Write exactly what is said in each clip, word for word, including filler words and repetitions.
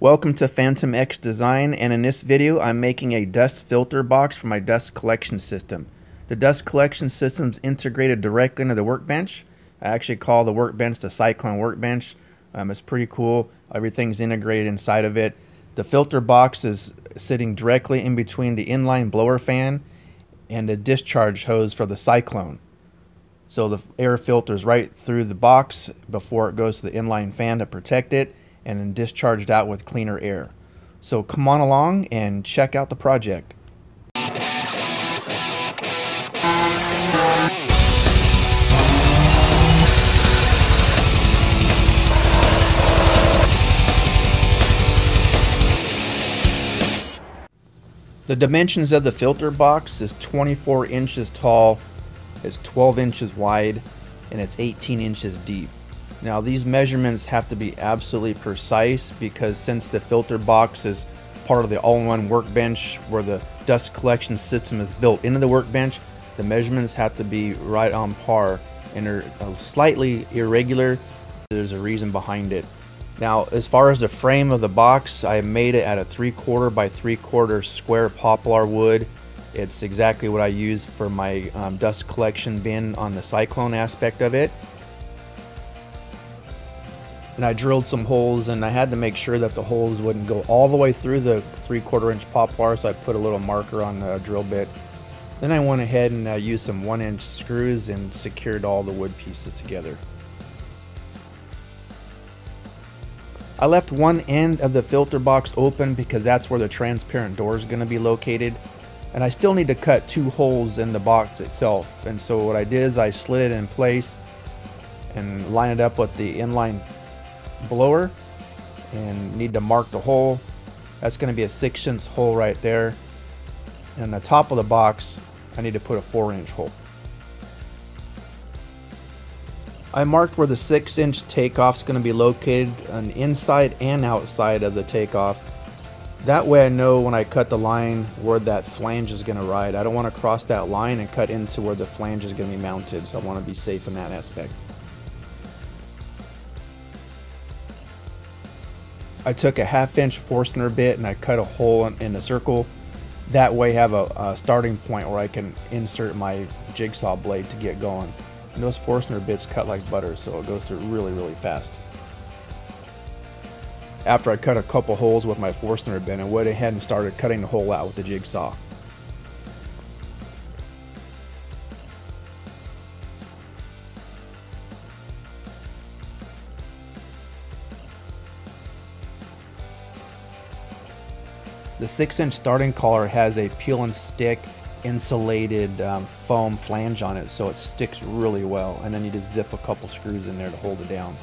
Welcome to Phantom X Design, and in this video I'm making a dust filter box for my dust collection system. The dust collection system is integrated directly into the workbench. I actually call the workbench the Cyclone Workbench. Um, it's pretty cool. Everything's integrated inside of it. The filter box is sitting directly in between the inline blower fan and the discharge hose for the Cyclone. So the air filters right through the box before it goes to the inline fan to protect it, and then discharged out with cleaner air. So come on along and check out the project. The dimensions of the filter box is twenty-four inches tall, it's twelve inches wide, and it's eighteen inches deep. Now these measurements have to be absolutely precise, because since the filter box is part of the all-in-one workbench where the dust collection system is built into the workbench, the measurements have to be right on par, and they're slightly irregular. There's a reason behind it. Now as far as the frame of the box, I made it out of three quarter by three quarter square poplar wood. It's exactly what I use for my um, dust collection bin on the Cyclone aspect of it. And I drilled some holes, and I had to make sure that the holes wouldn't go all the way through the three quarter inch poplar, so I put a little marker on the drill bit. Then I went ahead and uh, used some one inch screws and secured all the wood pieces together. I left one end of the filter box open because that's where the transparent door is going to be located, and I still need to cut two holes in the box itself. And so what I did is I slid it in place and lined it up with the inline blower, and need to mark the hole. That's going to be a six inch hole right there, and on the top of the box I need to put a four inch hole. I marked where the six inch takeoff is going to be located on inside and outside of the takeoff. That way I know when I cut the line where that flange is going to ride. I don't want to cross that line and cut into where the flange is going to be mounted, so I want to be safe in that aspect. I took a half inch Forstner bit and I cut a hole in, in the circle. That way I have a, a starting point where I can insert my jigsaw blade to get going. And those Forstner bits cut like butter, so it goes through really, really fast. After I cut a couple holes with my Forstner bit, I went ahead and started cutting the hole out with the jigsaw. The six inch starting collar has a peel and stick insulated um, foam flange on it, so it sticks really well, and then you just zip a couple screws in there to hold it down.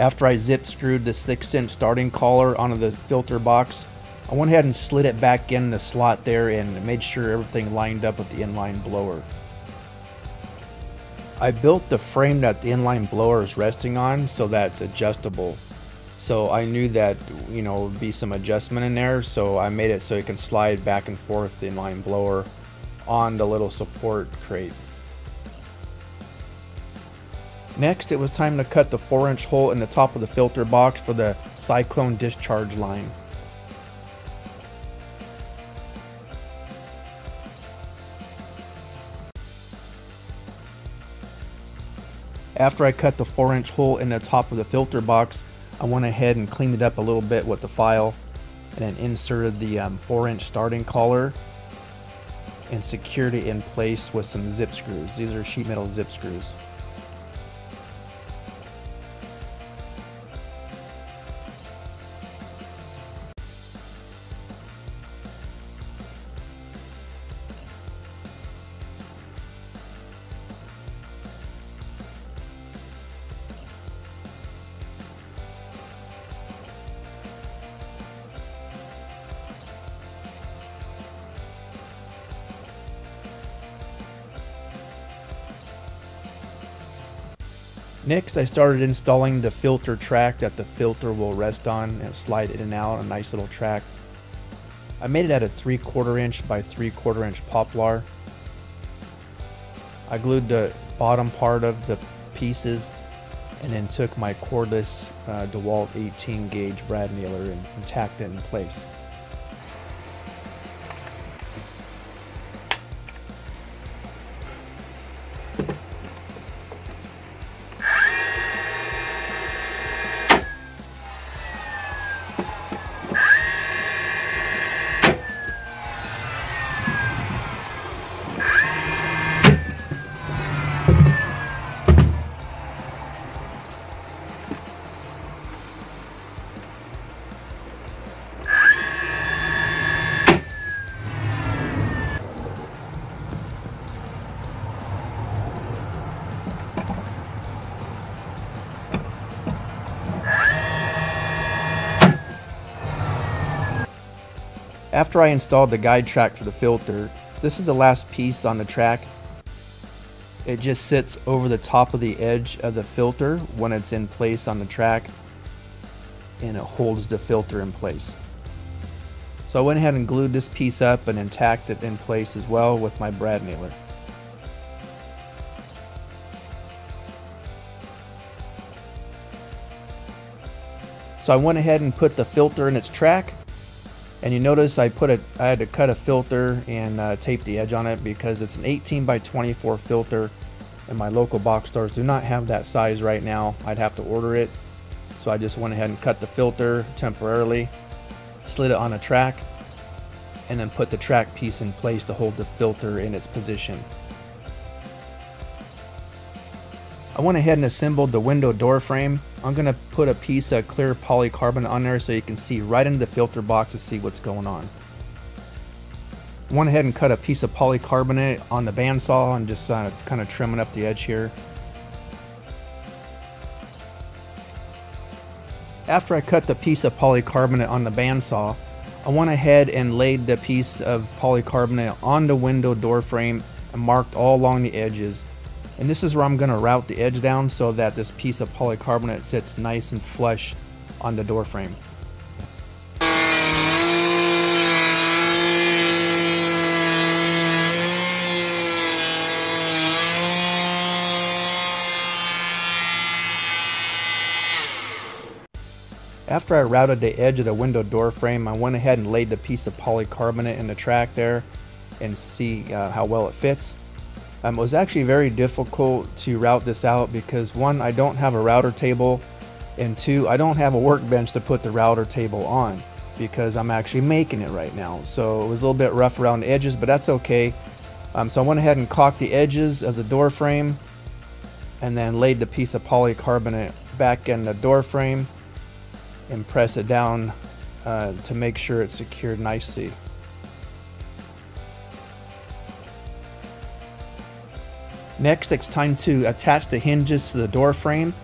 After I zip screwed the six inch starting collar onto the filter box, I went ahead and slid it back in the slot there and made sure everything lined up with the inline blower. I built the frame that the inline blower is resting on so that's adjustable. So I knew that, you know, would be some adjustment in there, so I made it so it can slide back and forth the inline blower on the little support crate. Next, it was time to cut the four inch hole in the top of the filter box for the Cyclone discharge line. After I cut the four inch hole in the top of the filter box, I went ahead and cleaned it up a little bit with the file, and then inserted the um, four inch starting collar and secured it in place with some zip screws. These are sheet metal zip screws. Next, I started installing the filter track that the filter will rest on and slide in and out, a nice little track. I made it out of three quarter inch by three quarter inch poplar. I glued the bottom part of the pieces and then took my cordless uh, DeWalt eighteen gauge brad nailer and, and tacked it in place. After I installed the guide track for the filter, this is the last piece on the track. It just sits over the top of the edge of the filter when it's in place on the track, and it holds the filter in place. So I went ahead and glued this piece up and then tacked it in place as well with my brad nailer. So I went ahead and put the filter in its track. And you notice I put a, I had to cut a filter and uh, tape the edge on it because it's an eighteen by twenty-four filter, and my local box stores do not have that size right now. I'd have to order it, so I just went ahead and cut the filter temporarily, slid it on a track, and then put the track piece in place to hold the filter in its position. I went ahead and assembled the window door frame. I'm going to put a piece of clear polycarbonate on there so you can see right into the filter box to see what's going on. Went ahead and cut a piece of polycarbonate on the bandsaw and just uh, kind of trimming up the edge here. After I cut the piece of polycarbonate on the bandsaw, I went ahead and laid the piece of polycarbonate on the window door frame and marked all along the edges. And this is where I'm going to route the edge down so that this piece of polycarbonate sits nice and flush on the door frame. After I routed the edge of the window door frame, I went ahead and laid the piece of polycarbonate in the track there and see uh, how well it fits. Um, it was actually very difficult to route this out because one, I don't have a router table, and two, I don't have a workbench to put the router table on because I'm actually making it right now. So it was a little bit rough around the edges, but that's okay. Um, so I went ahead and caulked the edges of the door frame and then laid the piece of polycarbonate back in the door frame and press it down uh, to make sure it's secured nicely. Next, it's time to attach the hinges to the door frame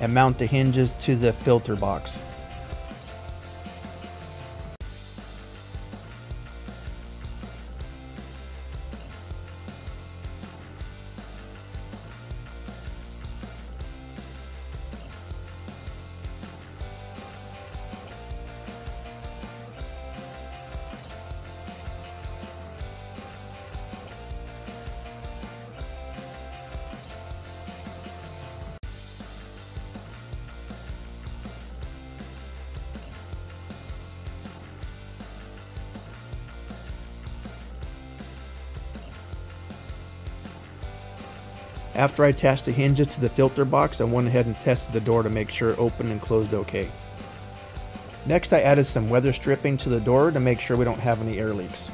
and mount the hinges to the filter box. After I attached the hinges to the filter box, I went ahead and tested the door to make sure it opened and closed okay. Next, I added some weather stripping to the door to make sure we don't have any air leaks.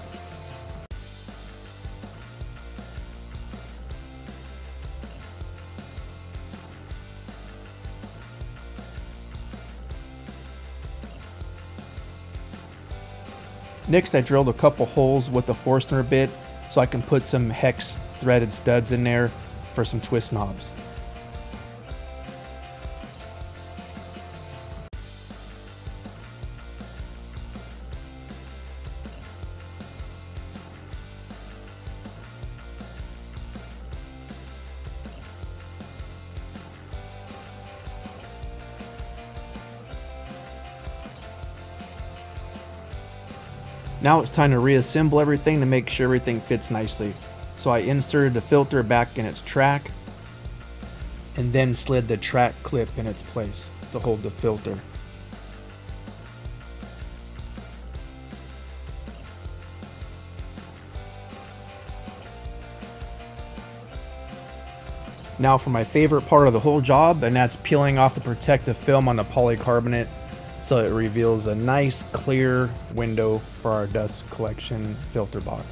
Next, I drilled a couple holes with the Forstner bit so I can put some hex threaded studs in there for some twist knobs. Now it's time to reassemble everything to make sure everything fits nicely. So I inserted the filter back in its track and then slid the track clip in its place to hold the filter. Now for my favorite part of the whole job, and that's peeling off the protective film on the polycarbonate so it reveals a nice clear window for our dust collection filter box.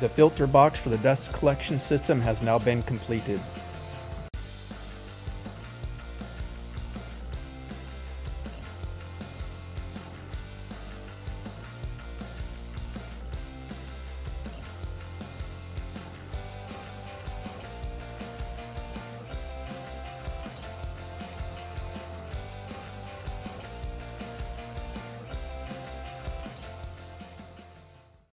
The filter box for the dust collection system has now been completed.